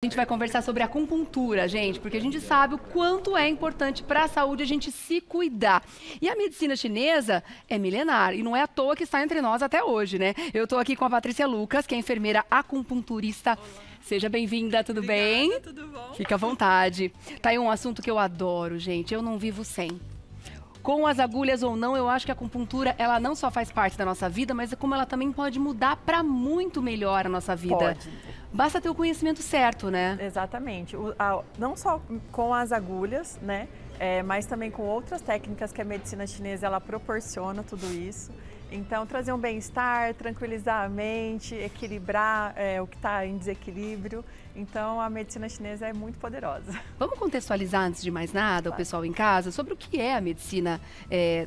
A gente vai conversar sobre acupuntura, gente, porque a gente sabe o quanto é importante para a saúde a gente se cuidar. E a medicina chinesa é milenar e não é à toa que está entre nós até hoje, né? Eu estou aqui com a Patrícia Lucas, que é enfermeira acupunturista. Olá. Seja bem-vinda, tudo bem? Tudo bom? Fica à vontade. Tá aí um assunto que eu adoro, gente, eu não vivo sem. Com as agulhas ou não, eu acho que a acupuntura, ela não só faz parte da nossa vida, mas como ela também pode mudar para muito melhor a nossa vida. Pode. Basta ter o conhecimento certo, né? Exatamente. Não só com as agulhas, né? Mas também com outras técnicas que a medicina chinesa, ela proporciona tudo isso. Então, trazer um bem-estar, tranquilizar a mente, equilibrar o que está em desequilíbrio. Então, a medicina chinesa é muito poderosa. Vamos contextualizar, antes de mais nada, o pessoal em casa, sobre o que é a medicina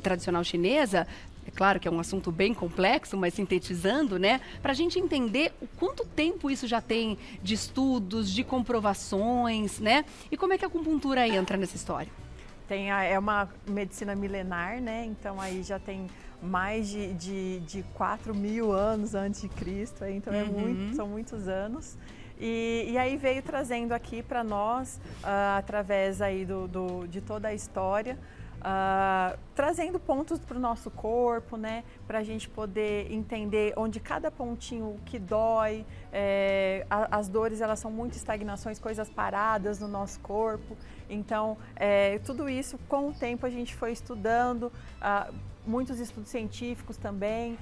tradicional chinesa. É claro que é um assunto bem complexo, mas sintetizando, né? Para a gente entender o quanto tempo isso já tem de estudos, de comprovações, né? E como é que a acupuntura entra nessa história? É uma medicina milenar, né? Então aí já tem mais de 4 mil anos antes de Cristo, então são muitos anos. E aí veio trazendo aqui para nós, através aí de toda a história, trazendo pontos para o nosso corpo, né? Para a gente poder entender onde cada pontinho que dói, as dores, elas são muito estagnações, coisas paradas no nosso corpo. Então, tudo isso, com o tempo, a gente foi estudando, muitos estudos científicos também.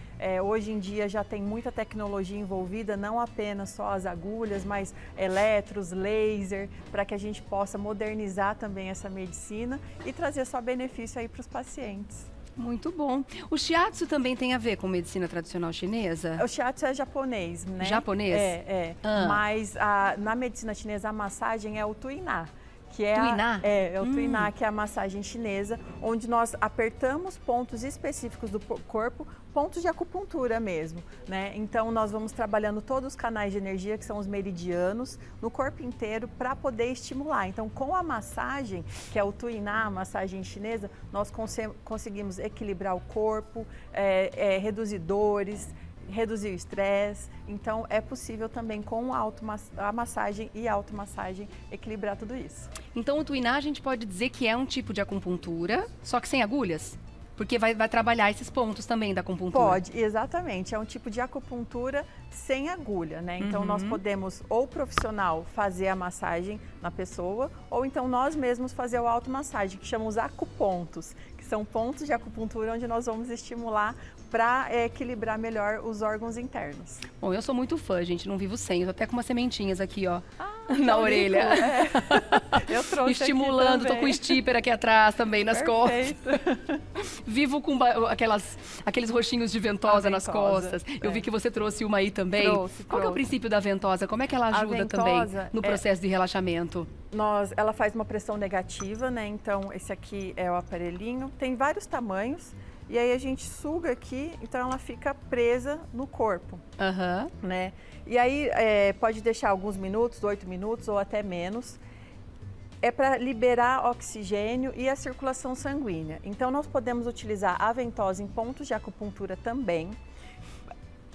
Hoje em dia já tem muita tecnologia envolvida, não apenas só as agulhas, mas eletros, laser, para que a gente possa modernizar também essa medicina e trazer só benefício aí para os pacientes. Muito bom. O shiatsu também tem a ver com medicina tradicional chinesa? O shiatsu é japonês, né? Japonês? É. Mas na medicina chinesa a massagem é o tuiná. Que é tuiná? É o tuiná, que é a massagem chinesa, onde nós apertamos pontos específicos do corpo, pontos de acupuntura mesmo, né? Então, nós vamos trabalhando todos os canais de energia, que são os meridianos, no corpo inteiro, para poder estimular. Então, com a massagem, que é o tuiná, a massagem chinesa, nós conseguimos equilibrar o corpo, reduzir dores, reduzir o estresse. Então, é possível também com a massagem e a automassagem equilibrar tudo isso. Então, o tuiná a gente pode dizer que é um tipo de acupuntura, só que sem agulhas? Porque vai trabalhar esses pontos também da acupuntura. Pode, exatamente. É um tipo de acupuntura sem agulha, né? Então, nós podemos, ou o profissional fazer a massagem na pessoa, ou então nós mesmos fazer o automassagem, que chamamos acupontos, que são pontos de acupuntura onde nós vamos estimular para equilibrar melhor os órgãos internos. Bom, eu sou muito fã, gente. Não vivo sem. Eu tô até com umas sementinhas aqui, ó. Na orelha. Eu trouxe. Estimulando, tô com um sticker aqui atrás também nas costas. Vivo com aqueles roxinhos de ventosa nas costas. Eu vi que você trouxe uma aí também. Qual que é o princípio da ventosa? Como é que ela ajuda também no processo de relaxamento? Ela faz uma pressão negativa, né? Então, esse aqui é o aparelhinho. Tem vários tamanhos. E aí a gente suga aqui, então ela fica presa no corpo, né? E aí pode deixar alguns minutos, 8 minutos ou até menos. É para liberar oxigênio e a circulação sanguínea. Então nós podemos utilizar a ventosa em pontos de acupuntura também.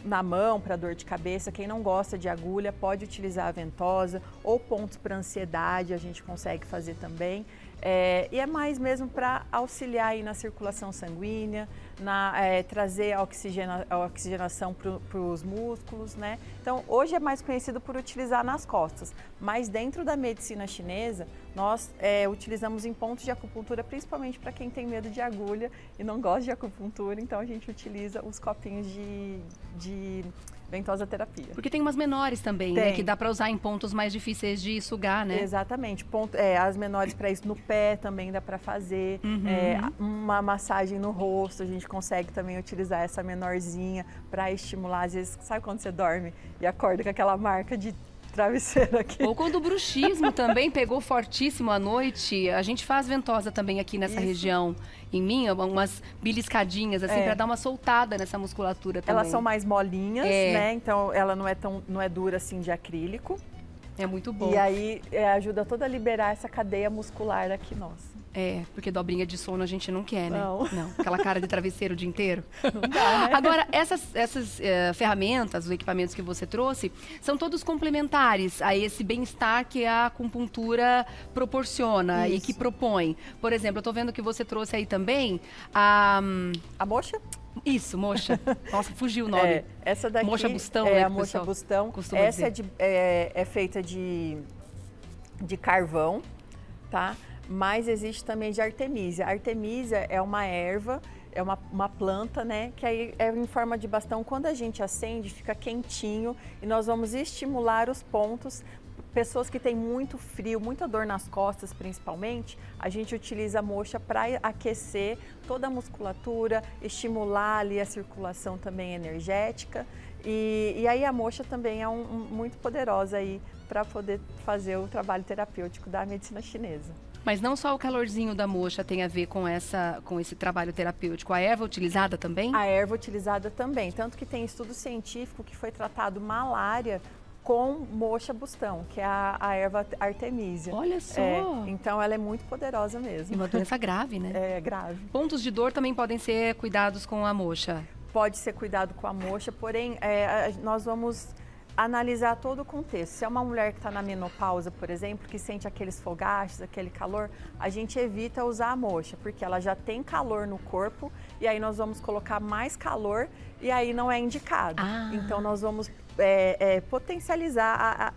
Na mão, para dor de cabeça, quem não gosta de agulha pode utilizar a ventosa, ou pontos para ansiedade a gente consegue fazer também. E é mais mesmo para auxiliar aí na circulação sanguínea, trazer a oxigenação para os músculos, né? Então, hoje é mais conhecido por utilizar nas costas, mas dentro da medicina chinesa, nós utilizamos em pontos de acupuntura, principalmente para quem tem medo de agulha e não gosta de acupuntura, então a gente utiliza os copinhos de ventosa terapia. Porque tem umas menores também, né? Que dá para usar em pontos mais difíceis de sugar, né? Exatamente. As menores para isso no pé também dá para fazer. Uma massagem no rosto, a gente consegue também utilizar essa menorzinha para estimular. Às vezes, sabe quando você dorme e acorda com aquela marca de travesseiro aqui? Ou quando o bruxismo também pegou fortíssimo à noite, a gente faz ventosa também aqui nessa região. Em mim, umas beliscadinhas, assim, para dar uma soltada nessa musculatura também. Elas são mais molinhas, né? Então, ela não é dura assim de acrílico. É muito bom. E aí ajuda toda a liberar essa cadeia muscular aqui, nossa. É, porque dobrinha de sono a gente não quer, né? Não. Não, aquela cara de travesseiro o dia inteiro. Não dá, né? Agora, essas ferramentas, os equipamentos que você trouxe, são todos complementares a esse bem-estar que a acupuntura proporciona. Isso. E que propõe. Por exemplo, eu tô vendo que você trouxe aí também a mocha? Isso, mocha. Nossa, fugiu o nome. É, essa daqui mocha bustão, é, né, a mocha bustão. Essa é, feita de carvão, tá? Mas existe também de artemisia. A artemisia é uma erva, é uma planta, né? Que aí é em forma de bastão. Quando a gente acende, fica quentinho e nós vamos estimular os pontos. Pessoas que têm muito frio, muita dor nas costas principalmente, a gente utiliza a mocha para aquecer toda a musculatura, estimular ali a circulação também energética. E aí a mocha também é muito poderosa aí para poder fazer o trabalho terapêutico da medicina chinesa. Mas não só o calorzinho da mocha tem a ver com esse trabalho terapêutico. A erva utilizada também? A erva utilizada também. Tanto que tem estudo científico que foi tratado malária com mocha bustão, que é a erva artemisia. Olha só! É, então ela é muito poderosa mesmo. E uma doença grave, né? É, grave. Pontos de dor também podem ser cuidados com a mocha? Pode ser cuidado com a mocha, porém nós vamos analisar todo o contexto. Se é uma mulher que está na menopausa, por exemplo, que sente aqueles fogachos, aquele calor, a gente evita usar a mocha, porque ela já tem calor no corpo e aí nós vamos colocar mais calor e aí não é indicado. Ah. Então nós vamos potencializar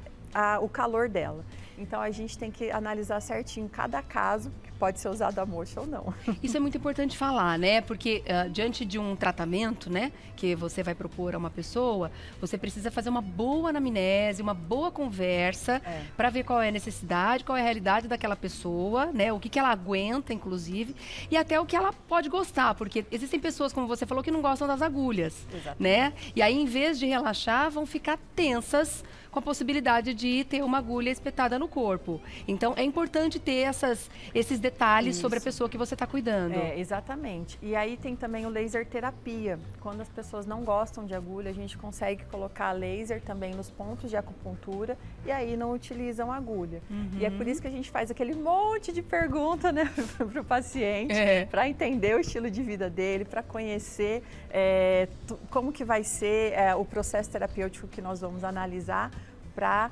o calor dela. Então a gente tem que analisar certinho cada caso, que pode ser usado a mocha ou não. Isso é muito importante falar, né? Porque diante de um tratamento, né, que você vai propor a uma pessoa, você precisa fazer uma boa anamnese, uma boa conversa para ver qual é a necessidade, qual é a realidade daquela pessoa, né? O que que ela aguenta, inclusive, e até o que ela pode gostar, porque existem pessoas, como você falou, que não gostam das agulhas, né? E aí, em vez de relaxar, vão ficar tensas com a possibilidade de ter uma agulha espetada no corpo. Então é importante ter esses detalhes. Isso. Sobre a pessoa que você está cuidando. É, exatamente. E aí tem também o laser terapia. Quando as pessoas não gostam de agulha, a gente consegue colocar laser também nos pontos de acupuntura e aí não utilizam agulha. Uhum. E é por isso que a gente faz aquele monte de pergunta, né, para o paciente, para entender o estilo de vida dele, para conhecer como que vai ser o processo terapêutico que nós vamos analisar, para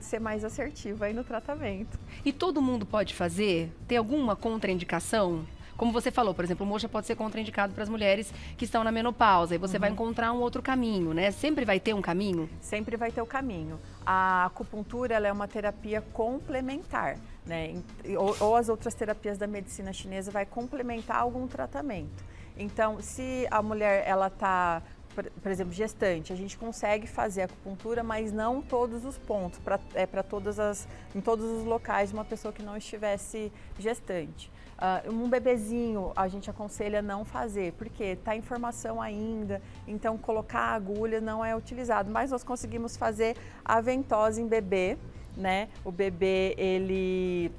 ser mais assertiva aí no tratamento. E todo mundo pode fazer? Tem alguma contraindicação? Como você falou, por exemplo, mocha pode ser contraindicado para as mulheres que estão na menopausa. E você vai encontrar um outro caminho, né? Sempre vai ter um caminho? Sempre vai ter o caminho. A acupuntura, ela é uma terapia complementar, né? Ou as outras terapias da medicina chinesa vai complementar algum tratamento. Então, se a mulher, ela está, por exemplo, gestante, a gente consegue fazer acupuntura, mas não todos os pontos, para todas as, em todos os locais de uma pessoa que não estivesse gestante. Um bebezinho a gente aconselha não fazer, porque tá em formação ainda, então colocar a agulha não é utilizado, mas nós conseguimos fazer a ventosa em bebê, né? O bebê, ele...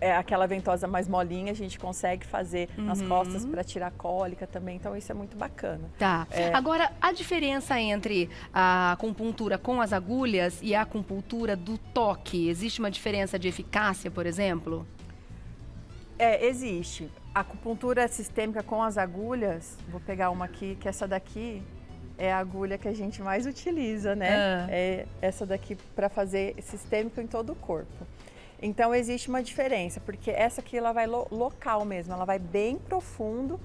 é aquela ventosa mais molinha, a gente consegue fazer nas costas para tirar cólica também, então isso é muito bacana. Tá. Agora, a diferença entre a acupuntura com as agulhas e a acupuntura do toque, existe uma diferença de eficácia, por exemplo? É, existe. A acupuntura sistêmica com as agulhas, vou pegar uma aqui, que essa daqui é a agulha que a gente mais utiliza, né? É essa daqui para fazer sistêmico em todo o corpo. Então existe uma diferença, porque essa aqui ela vai local mesmo, ela vai bem profundo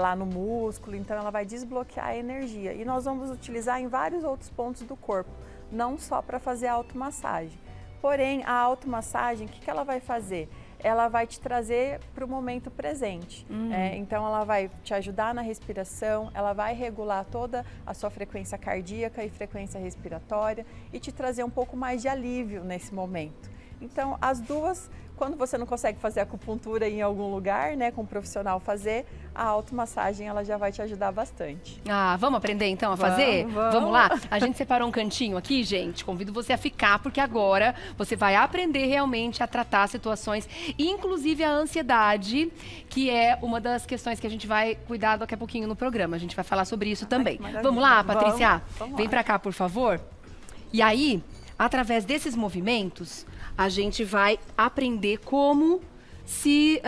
lá no músculo, então ela vai desbloquear a energia. E nós vamos utilizar em vários outros pontos do corpo, não só para fazer a automassagem. Porém, a automassagem, o que que ela vai fazer? Ela vai te trazer para o momento presente. Então ela vai te ajudar na respiração, ela vai regular toda a sua frequência cardíaca e frequência respiratória e te trazer um pouco mais de alívio nesse momento. Então, as duas, quando você não consegue fazer acupuntura em algum lugar, né, com um profissional fazer, a automassagem ela já vai te ajudar bastante. Ah, vamos aprender então a fazer? Vamos lá? A gente separou um cantinho aqui, gente, convido você a ficar, porque agora você vai aprender realmente a tratar situações, inclusive a ansiedade, que é uma das questões que a gente vai cuidar daqui a pouquinho no programa, a gente vai falar sobre isso também. Vamos lá, Patrícia? Vamos lá. Vem pra cá, por favor. E aí... Através desses movimentos, a gente vai aprender como se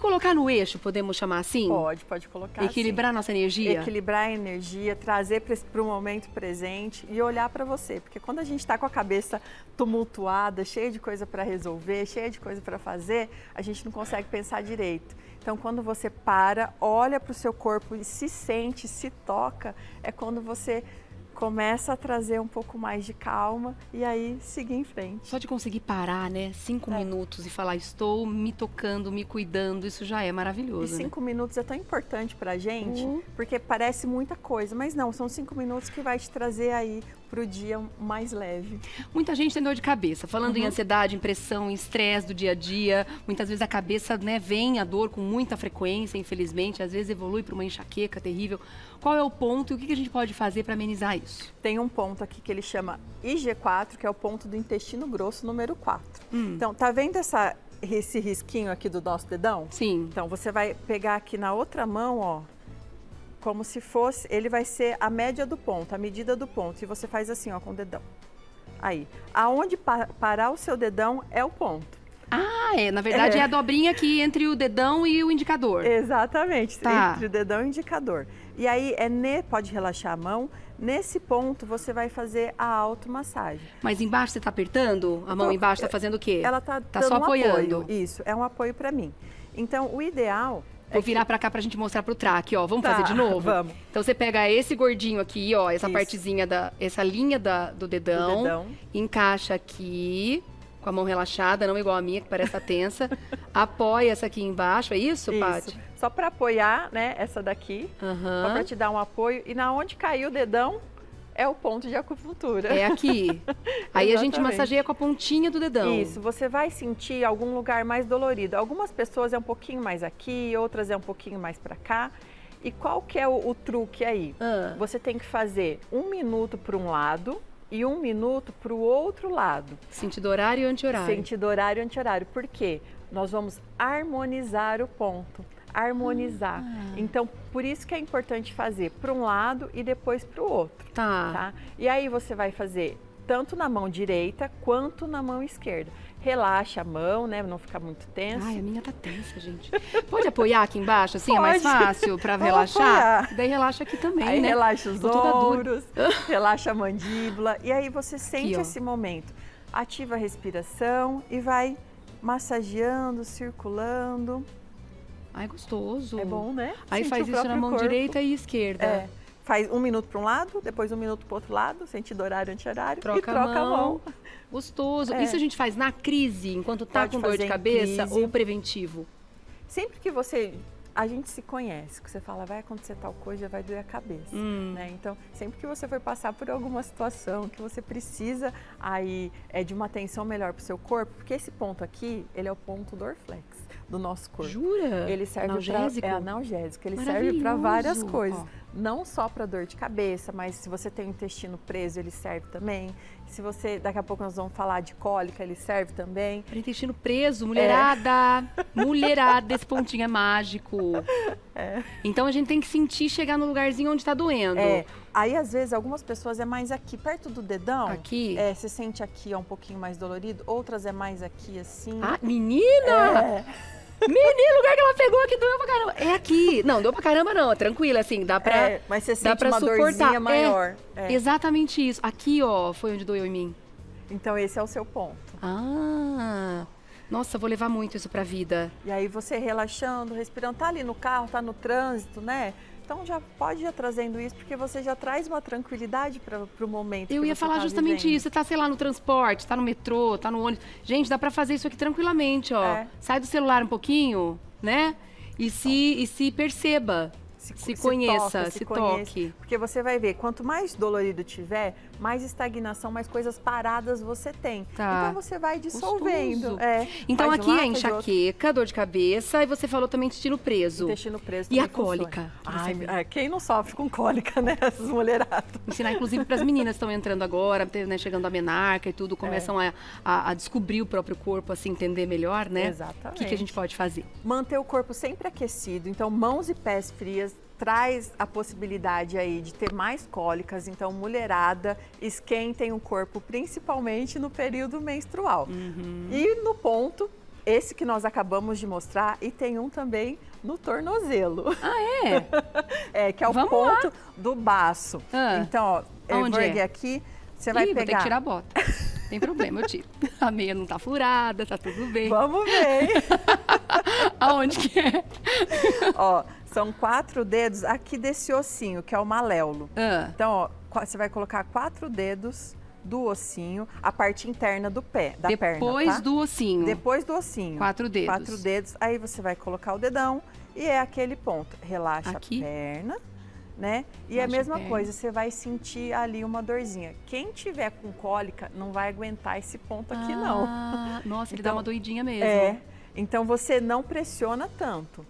colocar no eixo, podemos chamar assim? Pode colocar. Equilibrar nossa energia? Equilibrar a energia, trazer para o momento presente e olhar para você. Porque quando a gente está com a cabeça tumultuada, cheia de coisa para resolver, cheia de coisa para fazer, a gente não consegue pensar direito. Então, quando você para, olha para o seu corpo e se sente, se toca, é quando você começa a trazer um pouco mais de calma e aí seguir em frente. Só de conseguir parar, né? 5 minutos e falar, estou me tocando, me cuidando, isso já é maravilhoso. E 5 minutos é tão importante pra gente, porque parece muita coisa, mas não, são 5 minutos que vai te trazer aí pro dia mais leve. Muita gente tem dor de cabeça, falando em ansiedade, pressão, em estresse do dia a dia, muitas vezes a cabeça, né, vem a dor com muita frequência, infelizmente, às vezes evolui para uma enxaqueca terrível. Qual é o ponto e o que a gente pode fazer para amenizar isso? Tem um ponto aqui que ele chama IG4, que é o ponto do intestino grosso número 4. Então, tá vendo esse risquinho aqui do nosso dedão? Sim. Então, você vai pegar aqui na outra mão, ó, como se fosse, ele vai ser a média do ponto, a medida do ponto. E você faz assim, ó, com o dedão. Aí, aonde parar o seu dedão é o ponto. Ah, é. Na verdade, é a dobrinha aqui entre o dedão e o indicador. Exatamente. Tá. Entre o dedão e o indicador. E aí, pode relaxar a mão. Nesse ponto, você vai fazer a automassagem. Mas embaixo você está apertando? A mão embaixo está fazendo o quê? Ela está só apoiando. Apoio. Isso. É um apoio para mim. Então, o ideal... Vou virar pra cá pra gente mostrar pro traque, ó. Vamos fazer de novo? Vamos. Então você pega esse gordinho aqui, ó. Essa partezinha, essa linha do dedão. Encaixa aqui... Com a mão relaxada, não igual a minha, que parece estar tensa. Apoia essa aqui embaixo, é isso, Paty? Só para apoiar, né, essa daqui. Só para te dar um apoio. E na onde caiu o dedão, é o ponto de acupuntura. É aqui. Aí a gente massageia com a pontinha do dedão. Isso, você vai sentir algum lugar mais dolorido. Algumas pessoas é um pouquinho mais aqui, outras é um pouquinho mais para cá. E qual que é o truque aí? Você tem que fazer 1 minuto para um lado... e 1 minuto para o outro lado. Sentido horário e anti-horário. Sentido horário e anti-horário. Por quê? Nós vamos harmonizar o ponto. Harmonizar. Então, por isso que é importante fazer para um lado e depois para o outro. Tá. E aí você vai fazer tanto na mão direita quanto na mão esquerda. Relaxa a mão, né? Não ficar muito tenso. Ai, a minha tá tensa, gente. Pode apoiar aqui embaixo, assim? Pode. É mais fácil pra relaxar? Daí relaxa aqui também, aí, né? Relaxa os ombros, relaxa a mandíbula. E aí você sente aqui, esse momento. Ativa a respiração e vai massageando, circulando. Ai, gostoso. É bom, né? Aí faz isso na mão direita e esquerda. É. Faz 1 minuto para um lado, depois 1 minuto para o outro lado, sentido horário, anti-horário, e troca a mão. Gostoso. É. Isso a gente faz na crise, enquanto tá com dor de cabeça, ou preventivo? Sempre que a gente se conhece, que você fala, vai acontecer tal coisa, já vai doer a cabeça, né? Então, sempre que você for passar por alguma situação que você precisa aí de uma atenção melhor para o seu corpo, porque esse ponto aqui, ele é o ponto Dorflex do nosso corpo. Jura? Ele serve analgésico? É analgésico, ele serve para várias coisas. Não só para dor de cabeça, mas se você tem o intestino preso, ele serve também. Se você, daqui a pouco nós vamos falar de cólica, ele serve também. Para intestino preso, mulherada, mulherada, esse pontinho é mágico. Então a gente tem que sentir, chegar no lugarzinho onde está doendo. Aí às vezes algumas pessoas é mais aqui, perto do dedão. Aqui? Você sente aqui um pouquinho mais dolorido, outras é mais aqui assim. Ah, menina! Menino, o lugar que ela pegou aqui doeu pra caramba. É aqui. Não, deu pra caramba não, tranquila, assim, dá pra mas você sente uma dorzinha maior. Exatamente isso. Aqui, ó, foi onde doeu em mim. Então esse é o seu ponto. Ah, nossa, vou levar muito isso pra vida. E aí você relaxando, respirando, tá ali no carro, tá no trânsito, né? Então já pode ir trazendo isso, porque você já traz uma tranquilidade para o momento. Eu ia falar justamente isso. Você está, sei lá, no transporte, está no metrô, está no ônibus. Gente, dá para fazer isso aqui tranquilamente, ó. Sai do celular um pouquinho, né? E se perceba, se conheça, se toque. Porque você vai ver, quanto mais dolorido tiver, mais estagnação, mais coisas paradas você tem. Então você vai dissolvendo. Então aqui é enxaqueca, dor de cabeça, e você falou também intestino preso. Intestino preso. E a cólica. Ai, quem não sofre com cólica, né? Essas mulheradas. Ensinar, inclusive, para as meninas que estão entrando agora, né, chegando à menarca e tudo, começam a descobrir o próprio corpo, a se entender melhor, né? Exatamente. O que a gente pode fazer? Manter o corpo sempre aquecido. Então, mãos e pés frias. traz a possibilidade aí de ter mais cólicas, então mulherada, esquentem o corpo principalmente no período menstrual. Uhum. E no ponto, esse que nós acabamos de mostrar, e tem um também no tornozelo. Ah, é? É, que é o Vamos ponto lá. Do baço. Ah, então, ó, eu erguei aqui, você vai pegar... Vou ter que tirar a bota. Tem problema, eu tiro. A meia não tá furada, tá tudo bem. Vamos ver. Aonde que é? Ó, são 4 dedos aqui desse ossinho, que é o maléolo. Ah. Então, ó, você vai colocar 4 dedos do ossinho, a parte interna do pé, da perna, tá? Depois do ossinho. Depois do ossinho. 4 dedos. 4 dedos. Aí você vai colocar o dedão e é aquele ponto. Relaxa aqui. A perna. Né? E a mesma coisa, você vai sentir ali uma dorzinha. Quem tiver com cólica não vai aguentar esse ponto aqui, não. Nossa, ele dá uma doidinha mesmo. É. Então você não pressiona tanto,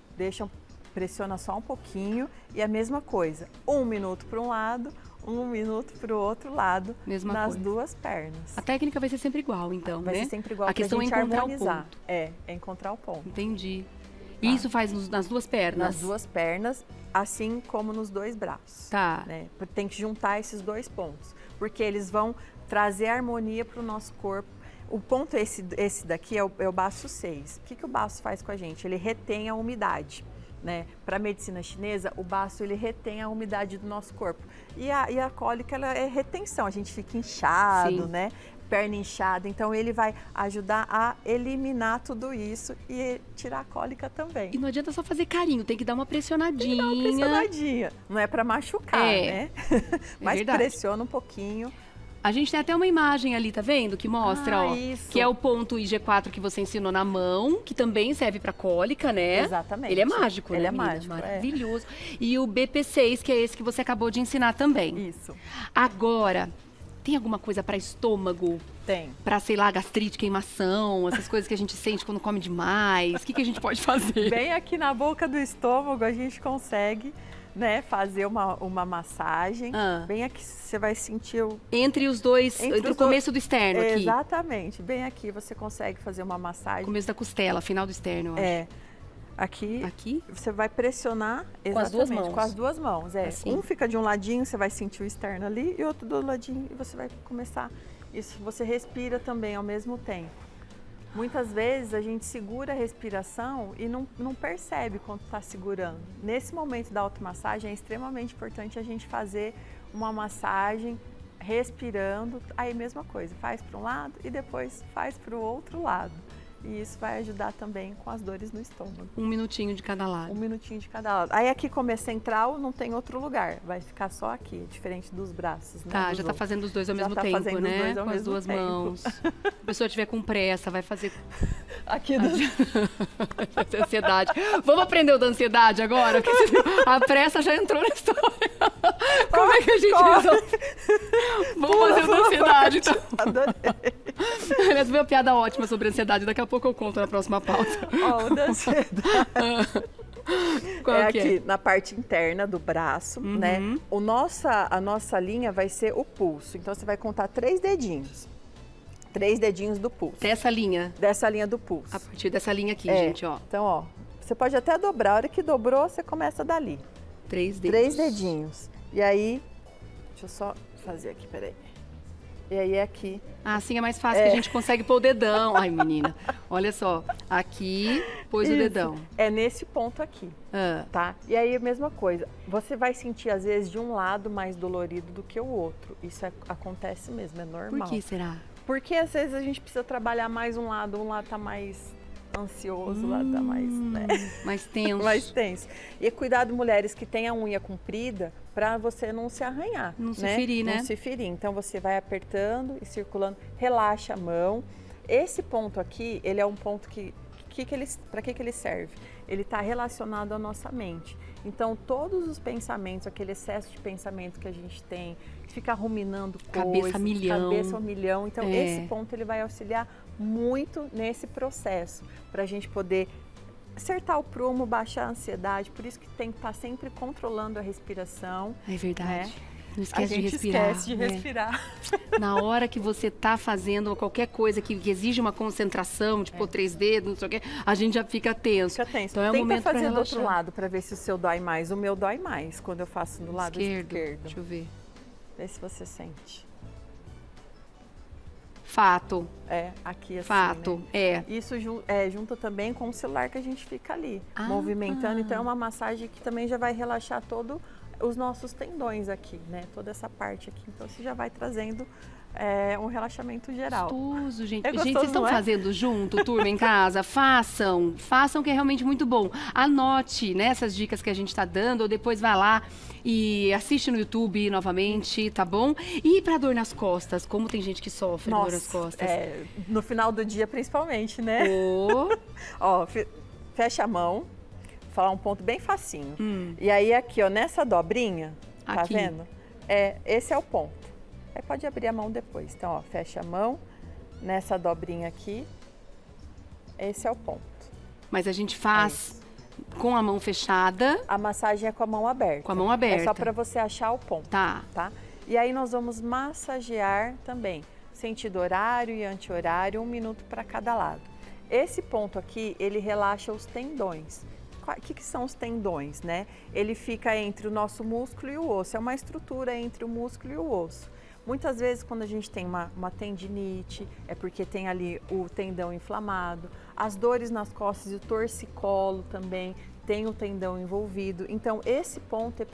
pressiona só um pouquinho e a mesma coisa. 1 minuto para um lado, 1 minuto para o outro lado, nas duas pernas. A técnica vai ser sempre igual, então, né? Vai ser sempre igual. A questão é encontrar o ponto. É encontrar o ponto. Entendi. Tá. E isso faz nas duas pernas? Nas duas pernas, assim como nos dois braços. Tá. Né? Tem que juntar esses dois pontos, porque eles vão trazer harmonia para o nosso corpo. O ponto esse daqui é o baço 6. O que o baço faz com a gente? Ele retém a umidade. Né? Para a medicina chinesa, o baço ele retém a umidade do nosso corpo. E a cólica ela é retenção, a gente fica inchado, né? Perna inchada, então ele vai ajudar a eliminar tudo isso e tirar a cólica também. E não adianta só fazer carinho, tem que dar uma pressionadinha. Tem que dar uma pressionadinha, não é para machucar, né? Mas verdade. Pressiona um pouquinho. A gente tem até uma imagem ali, tá vendo? Que mostra, ó, isso. Que é o ponto IG4 que você ensinou na mão, que também serve pra cólica, né? Exatamente. Ele é mágico, né, menina? Ele é mágico, maravilhoso. É. E o BP6, que é esse que você acabou de ensinar também. Isso. Agora, tem alguma coisa pra estômago? Tem. Pra, sei lá, gastrite, queimação, essas coisas que a gente sente quando come demais. O que a gente pode fazer? Bem aqui na boca do estômago a gente consegue... Né, fazer uma massagem, bem aqui você vai sentir o... Entre os dois, entre o começo do externo aqui. Exatamente, bem aqui você consegue fazer uma massagem. Começo da costela, final do externo, eu acho. É, aqui você vai pressionar com as duas mãos. Com as duas mãos, é. Assim. Um fica de um ladinho, você vai sentir o externo ali, e outro do outro ladinho, e você vai começar. Isso, você respira também ao mesmo tempo. Muitas vezes a gente segura a respiração e não percebe quando está segurando. Nesse momento da automassagem é extremamente importante a gente fazer uma massagem respirando. Aí mesma coisa, faz para um lado e depois faz para o outro lado. E isso vai ajudar também com as dores no estômago. 1 minutinho de cada lado. 1 minutinho de cada lado. Aí aqui como é central, não tem outro lugar. Vai ficar só aqui, diferente dos braços. Né? Tá, já tá fazendo os dois ao mesmo tempo, né? Com as duas mãos. Se a pessoa tiver com pressa, vai fazer... Aqui do... ansiedade. Vamos aprender o da ansiedade agora? A pressa já entrou na história. Como é que a gente resolve? Vamos fazer o da ansiedade, então. Adorei. Aliás, veio uma piada ótima sobre a ansiedade. Daqui a pouco eu conto na próxima pauta. Ó, o da ansiedade. Qual é aqui, na parte interna do braço, né? A nossa linha vai ser o pulso. Então, você vai contar 3 dedinhos. 3 dedinhos do pulso. Dessa linha? Dessa linha do pulso. A partir dessa linha aqui, gente, ó. Então, ó, você pode até dobrar. A hora que dobrou, você começa dali. 3 dedos. 3 dedinhos. E aí, deixa eu só fazer aqui, peraí. E aí é aqui. Ah, assim é mais fácil que a gente consegue pôr o dedão. Ai, menina, olha só. Aqui, pôs o dedão. É nesse ponto aqui, tá? E aí a mesma coisa. Você vai sentir, às vezes, de um lado mais dolorido do que o outro. Isso acontece mesmo, é normal. Por que será? Porque às vezes a gente precisa trabalhar mais um lado tá mais ansioso, lá tá mais, né? Mais tenso. Mais tenso. E cuidado, mulheres que têm a unha comprida, pra você não se arranhar. Não se ferir, né? Não se ferir. Então você vai apertando e circulando, relaxa a mão. Esse ponto aqui, ele é um ponto que ele serve? Ele está relacionado à nossa mente. Então, todos os pensamentos, aquele excesso de pensamento que a gente tem, que fica ruminando coisas. Cabeça a milhão. Cabeça a milhão. Então, esse ponto ele vai auxiliar muito nesse processo, para a gente poder acertar o prumo, baixar a ansiedade. Por isso que tem que estar sempre controlando a respiração. É verdade. Né? Não esquece de respirar. Esquece de respirar. É. Na hora que você tá fazendo qualquer coisa que exige uma concentração, tipo pôr três dedos, não sei o quê, a gente já fica tenso. Fica tenso. Então é um momento pra relaxar. Tenta fazer do outro lado pra ver se o seu dói mais. O meu dói mais quando eu faço do lado esquerdo. Deixa eu ver. Vê se você sente. Fato. É, aqui assim, fato, né? É. Isso junta também com o celular que a gente fica ali, movimentando. Então é uma massagem que também já vai relaxar todo os nossos tendões aqui, né? Toda essa parte aqui. Então você já vai trazendo um relaxamento geral. Gostoso, gente. É gostoso, gente, vocês estão fazendo junto, turma, em casa? Façam. Façam, que é realmente muito bom. Anote, né, essas dicas que a gente está dando, ou depois vai lá e assiste no YouTube novamente, tá bom? E pra dor nas costas, como tem gente que sofre dor nas costas? No final do dia, principalmente, né? Ó, fecha a mão. Falar um ponto bem facinho. E aí aqui, ó, nessa dobrinha, tá aqui. Vendo? Esse é o ponto. Aí pode abrir a mão depois. Então, ó, fecha a mão, nessa dobrinha aqui, esse é o ponto. Mas a gente faz com a mão fechada? A massagem é com a mão aberta. Com a mão aberta. É só pra você achar o ponto. Tá. E aí nós vamos massagear também, sentido horário e anti-horário, 1 minuto pra cada lado. Esse ponto aqui, ele relaxa os tendões. O que são os tendões, né? Ele fica entre o nosso músculo e o osso, é uma estrutura entre o músculo e o osso. Muitas vezes quando a gente tem uma tendinite, é porque tem ali o tendão inflamado, as dores nas costas e o torcicolo também tem o tendão envolvido. Então esse ponto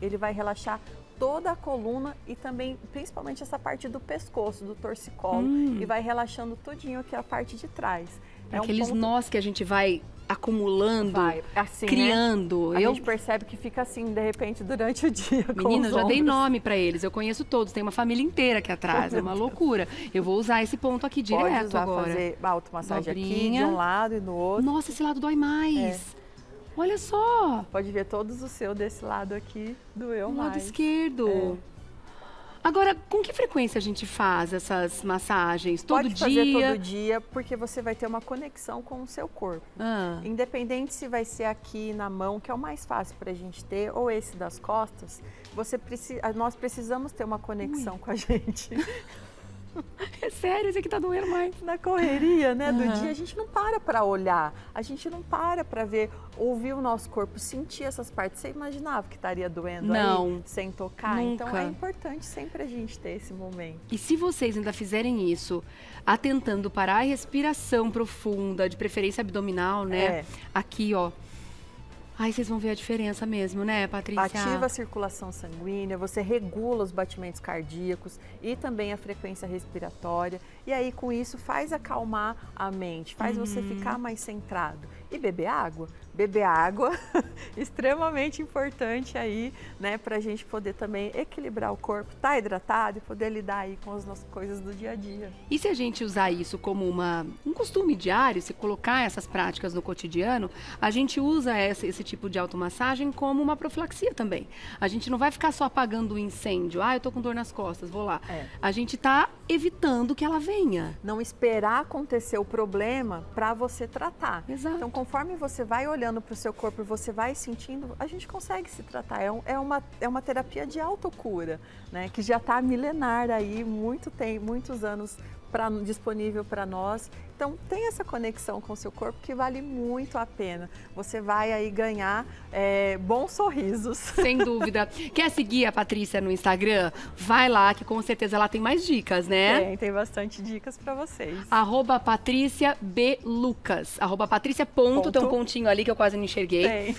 ele vai relaxar toda a coluna e também principalmente essa parte do pescoço, do torcicolo, e vai relaxando tudinho aqui a parte de trás. Aqueles nós que a gente vai acumulando, assim, criando. Né? A gente percebe que fica assim, de repente, durante o dia. Menina, eu já dei nome pra eles, eu conheço todos, tem uma família inteira aqui atrás, é uma loucura. Eu vou usar esse ponto aqui direto. Pode usar, agora. Fazer a automassagem aqui, de um lado e no outro. Nossa, esse lado dói mais. Olha só. Pode ver todos os seus desse lado aqui, doeu mais. Lado esquerdo. Agora, com que frequência a gente faz essas massagens? Pode fazer todo dia, porque você vai ter uma conexão com o seu corpo. Independente se vai ser aqui na mão, que é o mais fácil pra gente ter, ou esse das costas, nós precisamos ter uma conexão com a gente. É sério, esse aqui tá doendo mais. Na correria, né, do dia, a gente não para pra olhar, a gente não para pra ver, ouvir o nosso corpo, sentir essas partes. Você imaginava que estaria doendo aí, sem tocar? Nunca. Então é importante sempre a gente ter esse momento. E se vocês ainda fizerem isso, atentando para a respiração profunda, de preferência abdominal, né, aqui, ó. Aí vocês vão ver a diferença mesmo, né, Patrícia? Ativa a circulação sanguínea, você regula os batimentos cardíacos e também a frequência respiratória. E aí, com isso, faz acalmar a mente, faz você ficar mais centrado. E beber água? Beber água, extremamente importante aí, né, pra gente poder também equilibrar o corpo, tá hidratado e poder lidar aí com as nossas coisas do dia a dia. E se a gente usar isso como um costume diário, se colocar essas práticas no cotidiano, a gente usa esse tipo de automassagem como uma profilaxia também. A gente não vai ficar só apagando o incêndio. Ah, eu tô com dor nas costas, vou lá. A gente tá evitando que ela venha. Não esperar acontecer o problema pra você tratar. Exato. Então, conforme você vai olhando pro seu corpo, você vai sentindo, a gente consegue se tratar. É uma terapia de autocura, né? Que já tá milenar aí, muitos anos disponível para nós. Então, tem essa conexão com o seu corpo que vale muito a pena. Você vai aí ganhar bons sorrisos. Sem dúvida. Quer seguir a Patrícia no Instagram? Vai lá, que com certeza ela tem mais dicas, né? Tem bastante dicas para vocês. @PatriciaBLucas. @Patrícia. Tem um pontinho ali que eu quase não enxerguei.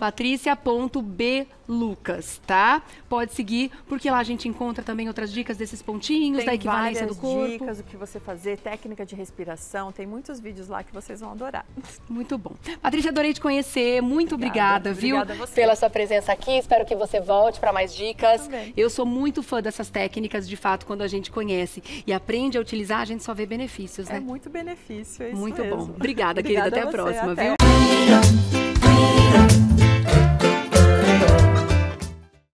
@Patrícia.BLucas, tá? Pode seguir, porque lá a gente encontra também outras dicas desses pontinhos, da equivalência do corpo. Dicas, o que você fazer, técnica de respiração. Tem muitos vídeos lá que vocês vão adorar. Muito bom. Patrícia, adorei te conhecer. Muito obrigada, viu? Obrigada a você pela sua presença aqui. Espero que você volte para mais dicas. Eu sou muito fã dessas técnicas, de fato, quando a gente conhece e aprende a utilizar, a gente só vê benefícios, né? É muito benefício, é isso mesmo. Muito bom. Obrigada, querida. Até a próxima, viu?